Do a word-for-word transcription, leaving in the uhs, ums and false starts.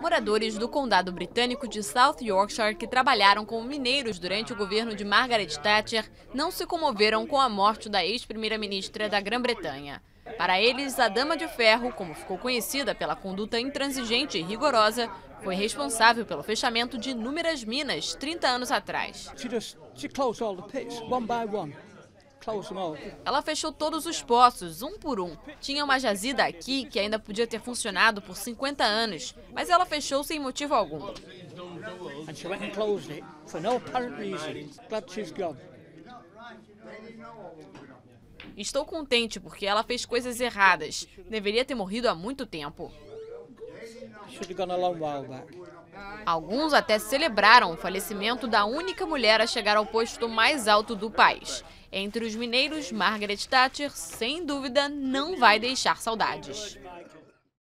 moradores do condado britânico de South Yorkshire que trabalharam como mineiros durante o governo de Margaret Thatcher não se comoveram com a morte da ex-primeira-ministra da Grã-Bretanha. Para eles, a Dama de Ferro, como ficou conhecida pela conduta intransigente e rigorosa, foi responsável pelo fechamento de inúmeras minas trinta anos atrás. Ela fechou todos os poços, um por um. Tinha uma jazida aqui que ainda podia ter funcionado por cinquenta anos, mas ela fechou sem motivo algum. Estou contente porque ela fez coisas erradas. Deveria ter morrido há muito tempo. Alguns até celebraram o falecimento da única mulher a chegar ao posto mais alto do país. Entre os mineiros, Margaret Thatcher, sem dúvida, não vai deixar saudades.